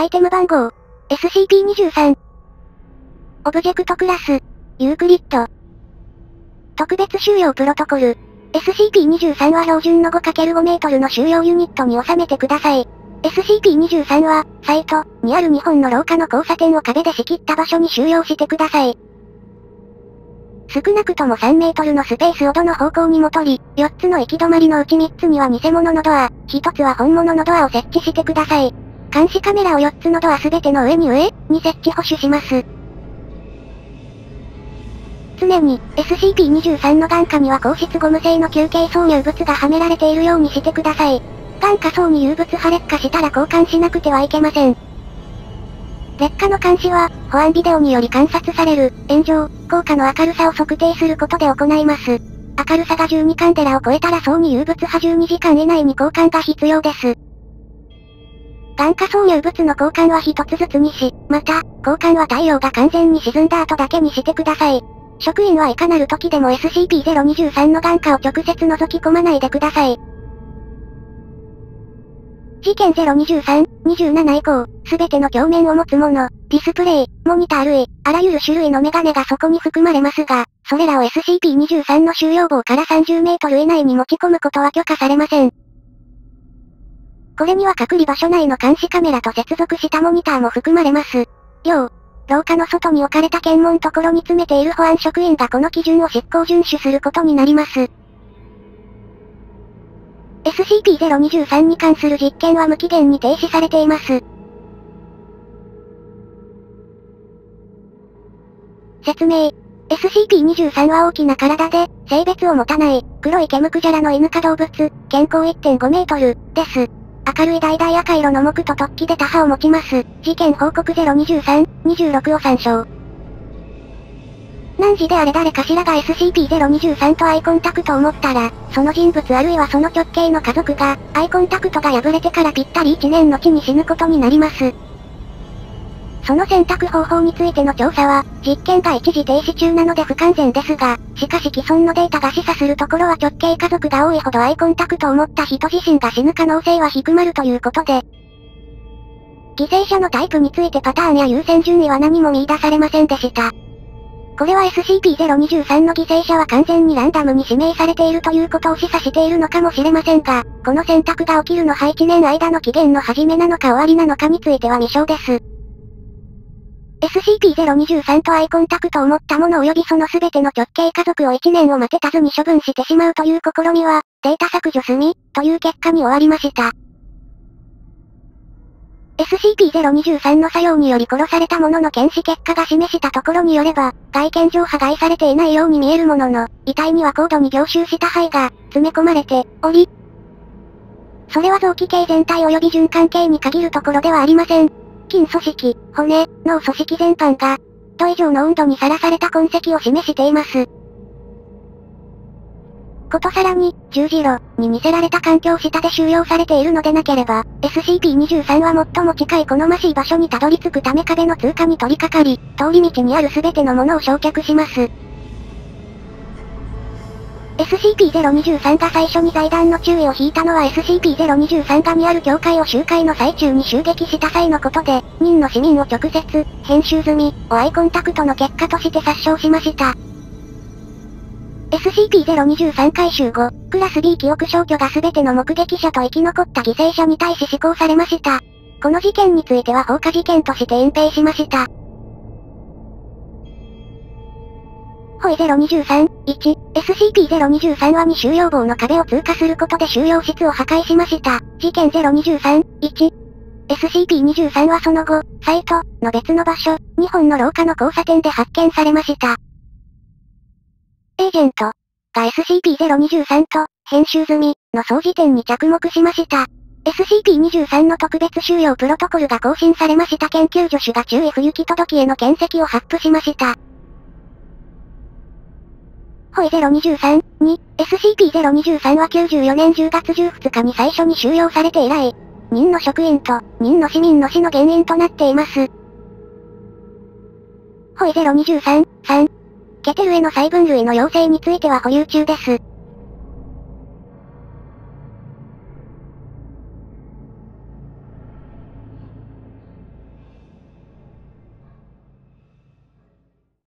アイテム番号 SCP-023 オブジェクトクラスユークリッド特別収容プロトコル SCP-023 は標準の 5×5 メートルの収容ユニットに収めてください。SCP-023 は、サイトにある2本の廊下の交差点を壁で仕切った場所に収容してください。少なくとも3メートルのスペースをどの方向にも取り、4つの行き止まりのうち3つには偽物のドア、1つは本物のドアを設置してください。監視カメラを4つのドア全ての上に設置保守します。常に SCP-023 の眼下には硬質ゴム製の球形挿入物がはめられているようにしてください。眼下層に有物破劣化したら交換しなくてはいけません。劣化の監視は、保安ビデオにより観察される、炎上、効果の明るさを測定することで行います。明るさが12カンデラを超えたら層に有物波12時間以内に交換が必要です。眼下層有物の交換は1つずつにし、また、交換は太陽が完全に沈んだ後だけにしてください。職員はいかなる時でも SCP-023 の眼下を直接覗き込まないでください。事件023、27以降、すべての鏡面を持つもの、ディスプレイ、モニター類、あらゆる種類のメガネがそこに含まれますが、それらを SCP-023 の収容棒から30メートル以内に持ち込むことは許可されません。これには隔離場所内の監視カメラと接続したモニターも含まれます。要、廊下の外に置かれた検問所に詰めている保安職員がこの基準を執行遵守することになります。SCP-023 に関する実験は無期限に停止されています。説明。SCP-023 は大きな体で、性別を持たない、黒い毛むくじゃらの犬か動物、健康 1.5 メートル、です。明るい橙赤色の木と突起で他刃を持ちます。事件報告023、26を参照。何時であれ誰かしらが SCP-023 とアイコンタクトを持ったら、その人物あるいはその直系の家族が、アイコンタクトが破れてからぴったり1年後に死ぬことになります。その選択方法についての調査は、実験が一時停止中なので不完全ですが、しかし既存のデータが示唆するところは直系家族が多いほどアイコンタクトを持った人自身が死ぬ可能性は低まるということで、犠牲者のタイプについてパターンや優先順位は何も見出されませんでした。これは SCP-023 の犠牲者は完全にランダムに指名されているということを示唆しているのかもしれませんが、この選択が起きるのは1年間の期限の始めなのか終わりなのかについては未証です。SCP-023 とアイコンタクトを持った者及びその全ての直系家族を1年を待てたずに処分してしまうという試みは、データ削除済み、という結果に終わりました。SCP-023 の作用により殺されたものの検視結果が示したところによれば、外見上破壊されていないように見えるものの、遺体には高度に凝集した灰が詰め込まれており、それは臓器系全体及び循環系に限るところではありません。筋組織、骨、脳組織全般が、度以上の温度にさらされた痕跡を示しています。ことさらに、十字路に似せられた環境下で収容されているのでなければ、SCP-023 は最も近い好ましい場所にたどり着くため壁の通過に取り掛かり、通り道にある全てのものを焼却します。SCP-023 が最初に財団の注意を引いたのは SCP-023 がにある教会を集会の最中に襲撃した際のことで、任の市民を直接、編集済み、をアイコンタクトの結果として殺傷しました。SCP-023 回収後、クラス B 記憶消去が全ての目撃者と生き残った犠牲者に対し施行されました。この事件については放火事件として隠蔽しました。ホイ023、1、SCP-023 は2収容棒の壁を通過することで収容室を破壊しました。事件023、1、SCP-023 はその後、サイトの別の場所、2本の廊下の交差点で発見されました。エージェントが SCP-023 と編集済みの総辞典に着目しました。SCP-023 の特別収容プロトコルが更新されました。研究助手が注意不行き届きへの見跡を発布しました。ホイ023、2、SCP-023 は94年10月12日に最初に収容されて以来、任の職員と任の市民の死の原因となっています。ホイ023、3、ケテルへの細分類の要請については保有中です。